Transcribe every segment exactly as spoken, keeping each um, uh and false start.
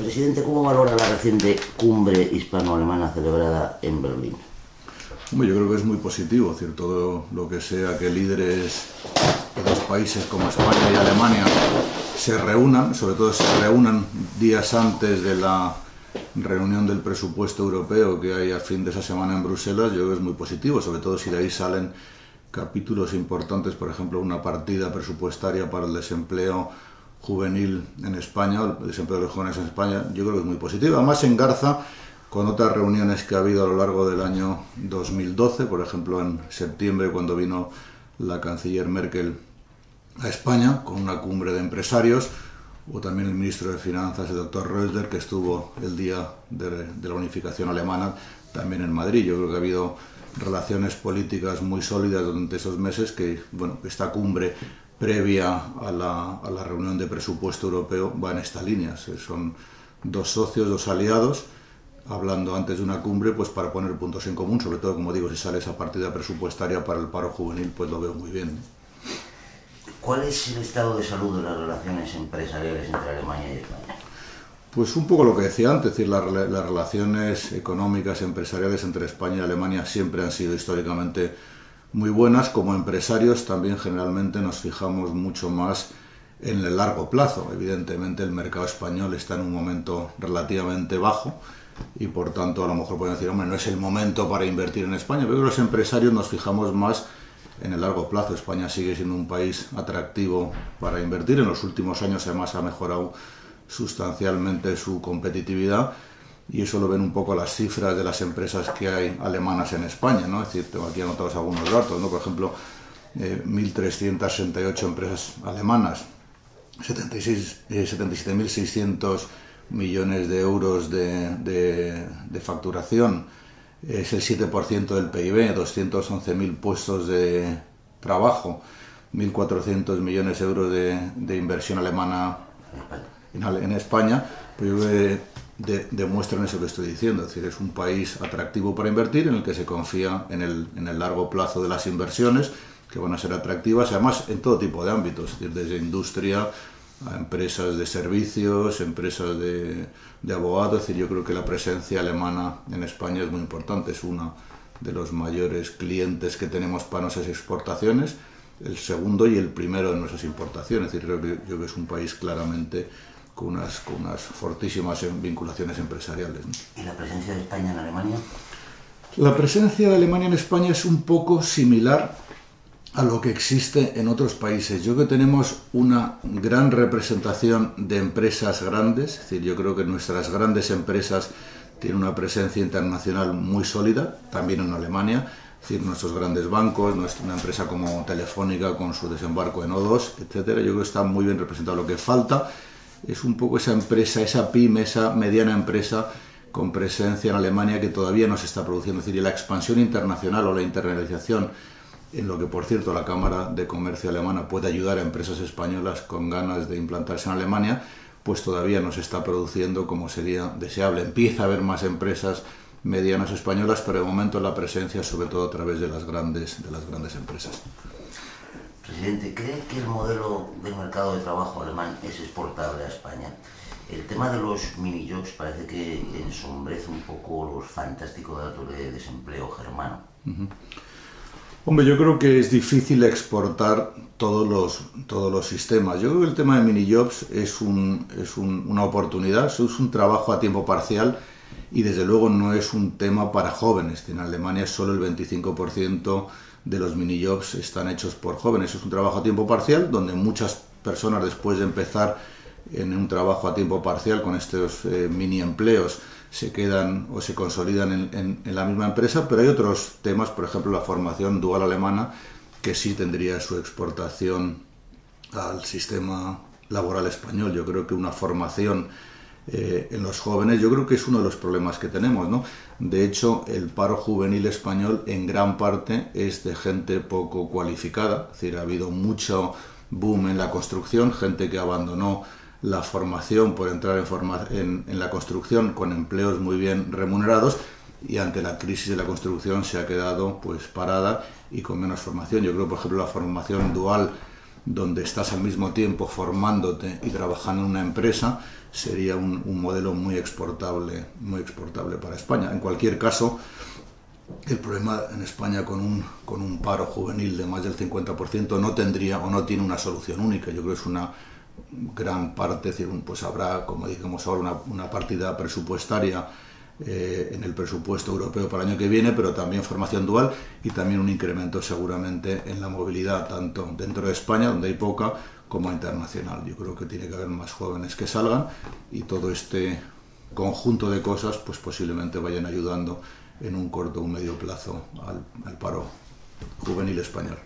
Presidente, ¿cómo valora la reciente cumbre hispano-alemana celebrada en Berlín? Hombre, yo creo que es muy positivo, es decir, todo lo que sea que líderes de dos países como España y Alemania se reúnan, sobre todo se reúnan días antes de la reunión del presupuesto europeo que hay a fin de esa semana en Bruselas, yo creo que es muy positivo, sobre todo si de ahí salen capítulos importantes, por ejemplo, una partida presupuestaria para el desempleo juvenil en España, el desempleo de los jóvenes en España, yo creo que es muy positivo. Además, se engarza con otras reuniones que ha habido a lo largo del año dos mil doce, por ejemplo, en septiembre, cuando vino la canciller Merkel a España, con una cumbre de empresarios, o también el ministro de Finanzas, el doctor Schröder, que estuvo el día de, de la unificación alemana también en Madrid. Yo creo que ha habido relaciones políticas muy sólidas durante esos meses, que bueno, esta cumbre previa a la, a la reunión de presupuesto europeo va en esta línea. Son dos socios, dos aliados, hablando antes de una cumbre pues para poner puntos en común, sobre todo, como digo, si sale esa partida presupuestaria para el paro juvenil, pues lo veo muy bien, ¿no? ¿Cuál es el estado de salud de las relaciones empresariales entre Alemania y España? Pues un poco lo que decía antes, es decir, las, las relaciones económicas empresariales entre España y Alemania siempre han sido históricamente muy buenas. Como empresarios también generalmente nos fijamos mucho más en el largo plazo. Evidentemente el mercado español está en un momento relativamente bajo y por tanto a lo mejor pueden decir, hombre, no es el momento para invertir en España, pero los empresarios nos fijamos más en el largo plazo. España sigue siendo un país atractivo para invertir. En los últimos años además ha mejorado sustancialmente su competitividad y eso lo ven un poco las cifras de las empresas que hay alemanas en España, ¿no? Es decir, tengo aquí anotados algunos datos, ¿no? Por ejemplo, eh, mil trescientas sesenta y ocho empresas alemanas, eh, setenta y siete mil seiscientos millones de euros de, de, de facturación, es el siete por ciento del P I B, doscientos once mil puestos de trabajo, mil cuatrocientos millones de euros de, de inversión alemana en, en España, pues yo eh, De, demuestran eso que estoy diciendo, es decir, es un país atractivo para invertir, en el que se confía en el, en el largo plazo de las inversiones, que van a ser atractivas, además en todo tipo de ámbitos, es decir, desde industria a empresas de servicios, empresas de, de abogados. Es decir, yo creo que la presencia alemana en España es muy importante, es uno de los mayores clientes que tenemos para nuestras exportaciones, el segundo y el primero de nuestras importaciones, es decir, creo que, yo creo que es un país claramente con unas, con unas fortísimas vinculaciones empresariales, ¿no? ¿Y la presencia de España en Alemania? La presencia de Alemania en España es un poco similar a lo que existe en otros países. Yo creo que tenemos una gran representación de empresas grandes, es decir, yo creo que nuestras grandes empresas tienen una presencia internacional muy sólida, también en Alemania, es decir, nuestros grandes bancos, nuestra, una empresa como Telefónica con su desembarco en O dos, etcétera. Yo creo que está muy bien representado. Lo que falta es un poco esa empresa, esa pyme, esa mediana empresa con presencia en Alemania que todavía no se está produciendo. Es decir, la expansión internacional o la internalización, en lo que, por cierto, la Cámara de Comercio Alemana puede ayudar a empresas españolas con ganas de implantarse en Alemania, pues todavía no se está produciendo como sería deseable. Empieza a haber más empresas medianas españolas, pero de momento la presencia, sobre todo a través de las grandes, de las grandes empresas. Presidente, ¿cree que el modelo del mercado de trabajo alemán es exportable a España? El tema de los minijobs parece que ensombrece un poco los fantásticos datos de desempleo germano. Uh-huh. Hombre, yo creo que es difícil exportar todos los, todos los sistemas. Yo creo que el tema de minijobs es, un, es un, una oportunidad, es un trabajo a tiempo parcial y desde luego no es un tema para jóvenes. En Alemania solo el veinticinco por ciento de los minijobs están hechos por jóvenes. Es un trabajo a tiempo parcial donde muchas personas, después de empezar en un trabajo a tiempo parcial con estos eh, mini empleos, se quedan o se consolidan en, en, en la misma empresa, pero hay otros temas, por ejemplo la formación dual alemana, que sí tendría su exportación al sistema laboral español. Yo creo que una formación Eh, en los jóvenes, yo creo que es uno de los problemas que tenemos, ¿no? De hecho, el paro juvenil español en gran parte es de gente poco cualificada, es decir, ha habido mucho boom en la construcción, gente que abandonó la formación por entrar en, forma, en, en la construcción con empleos muy bien remunerados y ante la crisis de la construcción se ha quedado pues parada y con menos formación. Yo creo, por ejemplo, la formación dual donde estás al mismo tiempo formándote y trabajando en una empresa, sería un, un modelo muy exportable, muy exportable para España. En cualquier caso, el problema en España con un, con un paro juvenil de más del cincuenta por ciento no tendría o no tiene una solución única. Yo creo que es una gran parte, es decir, pues habrá, como digamos ahora, una, una partida presupuestaria Eh, en el presupuesto europeo para el año que viene, pero también formación dual y también un incremento seguramente en la movilidad, tanto dentro de España, donde hay poca, como internacional. Yo creo que tiene que haber más jóvenes que salgan y todo este conjunto de cosas pues posiblemente vayan ayudando en un corto o un medio plazo al, al paro juvenil español.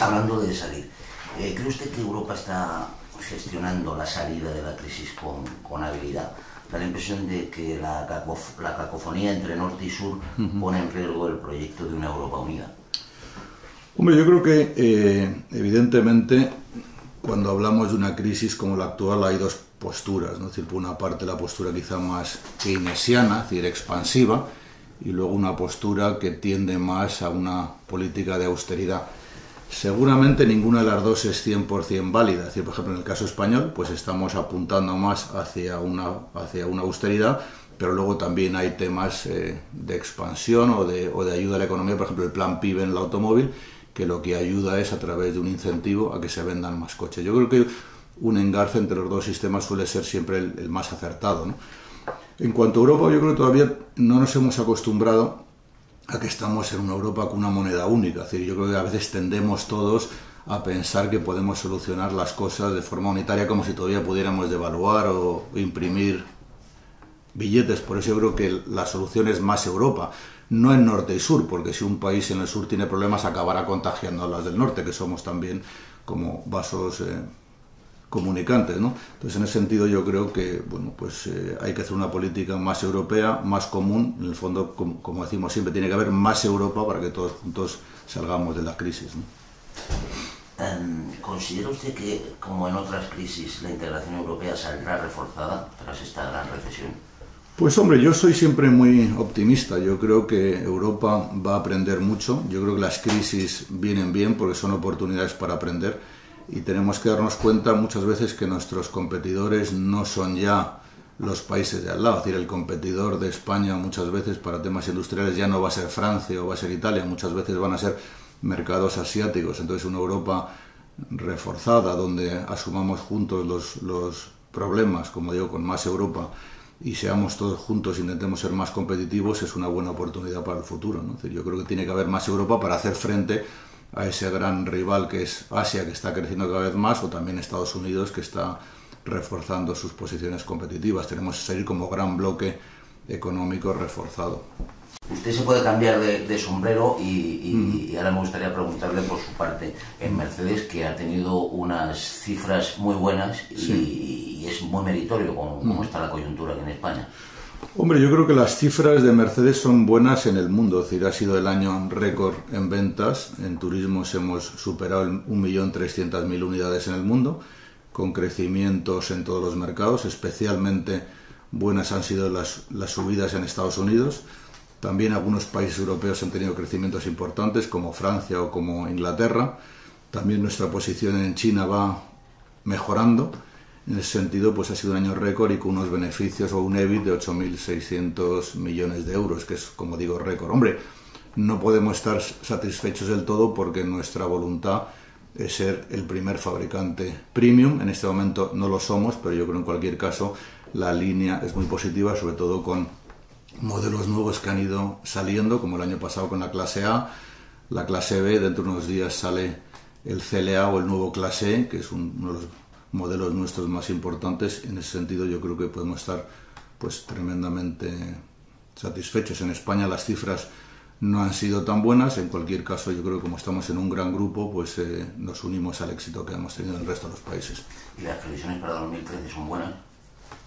Hablando de salir, ¿cree usted que Europa está gestionando la salida de la crisis con, con habilidad? Da la impresión de que la, cacof la cacofonía entre norte y sur pone en riesgo el proyecto de una Europa unida. Hombre, yo creo que eh, evidentemente cuando hablamos de una crisis como la actual hay dos posturas, ¿no? Es decir, por una parte la postura quizá más keynesiana, es decir, expansiva, y luego una postura que tiende más a una política de austeridad. Seguramente ninguna de las dos es cien por cien válida. Es decir, por ejemplo, en el caso español, pues estamos apuntando más hacia una, hacia una austeridad, pero luego también hay temas eh, de expansión o de, o de ayuda a la economía. Por ejemplo, el plan P I B en el automóvil, que lo que ayuda es a través de un incentivo a que se vendan más coches. Yo creo que un engarce entre los dos sistemas suele ser siempre el, el más acertado, ¿no? En cuanto a Europa, yo creo que todavía no nos hemos acostumbrado a que estamos en una Europa con una moneda única. Es decir, yo creo que a veces tendemos todos a pensar que podemos solucionar las cosas de forma unitaria, como si todavía pudiéramos devaluar o imprimir billetes. Por eso yo creo que la solución es más Europa, no en norte y sur, porque si un país en el sur tiene problemas acabará contagiando a las del norte, que somos también como vasos eh, comunicantes, ¿no? Entonces, en ese sentido, yo creo que bueno, pues eh, hay que hacer una política más europea, más común. En el fondo, como, como decimos siempre, tiene que haber más Europa para que todos juntos salgamos de la crisis, ¿no? ¿Considera usted que, como en otras crisis, la integración europea saldrá reforzada tras esta gran recesión? Pues hombre, yo soy siempre muy optimista. Yo creo que Europa va a aprender mucho. Yo creo que las crisis vienen bien porque son oportunidades para aprender. Y tenemos que darnos cuenta muchas veces que nuestros competidores no son ya los países de al lado. Es decir, el competidor de España muchas veces para temas industriales ya no va a ser Francia o va a ser Italia, muchas veces van a ser mercados asiáticos. Entonces, una Europa reforzada, donde asumamos juntos los, los problemas, como digo, con más Europa, y seamos todos juntos, intentemos ser más competitivos, es una buena oportunidad para el futuro, ¿no? Es decir, yo creo que tiene que haber más Europa para hacer frente a ese gran rival que es Asia, que está creciendo cada vez más, o también Estados Unidos, que está reforzando sus posiciones competitivas. Tenemos que salir como gran bloque económico reforzado. Usted se puede cambiar de, de sombrero y, y, mm. y ahora me gustaría preguntarle por su parte en Mercedes, que ha tenido unas cifras muy buenas y, sí. y es muy meritorio como, como mm. está la coyuntura aquí en España. Hombre, yo creo que las cifras de Mercedes son buenas en el mundo. Es decir, ha sido el año récord en ventas. En turismos hemos superado un millón trescientas mil unidades en el mundo, con crecimientos en todos los mercados. Especialmente buenas han sido las, las subidas en Estados Unidos. También algunos países europeos han tenido crecimientos importantes, como Francia o como Inglaterra. También nuestra posición en China va mejorando. En ese sentido, pues ha sido un año récord y con unos beneficios o un EBIT de ocho mil seiscientos millones de euros, que es, como digo, récord. Hombre, no podemos estar satisfechos del todo porque nuestra voluntad es ser el primer fabricante premium. En este momento no lo somos, pero yo creo que en cualquier caso la línea es muy positiva, sobre todo con modelos nuevos que han ido saliendo, como el año pasado con la clase A, la clase B. Dentro de unos días sale el C L A o el nuevo clase E, que es un, uno de los modelos nuestros más importantes. En ese sentido, yo creo que podemos estar pues tremendamente satisfechos. En España las cifras no han sido tan buenas. En cualquier caso, yo creo que como estamos en un gran grupo, pues eh, nos unimos al éxito que hemos tenido en el resto de los países. ¿Y las previsiones para dos mil trece son buenas?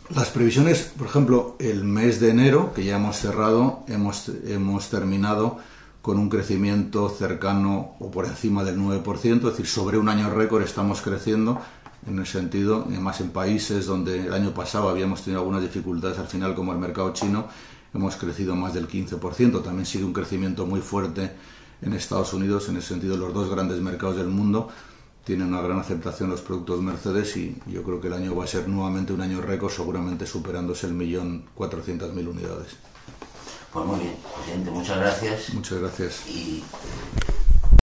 Las previsiones, por ejemplo, el mes de enero, que ya hemos cerrado, hemos, hemos terminado con un crecimiento cercano o por encima del nueve por ciento, es decir, sobre un año récord estamos creciendo. En el sentido, además en países donde el año pasado habíamos tenido algunas dificultades al final, como el mercado chino, hemos crecido más del quince por ciento. También sigue un crecimiento muy fuerte en Estados Unidos. En ese sentido, los dos grandes mercados del mundo tiene una gran aceptación los productos Mercedes y yo creo que el año va a ser nuevamente un año récord, seguramente superándose el millón cuatrocientas mil unidades. Pues muy bien, presidente, muchas gracias. Muchas gracias. Y...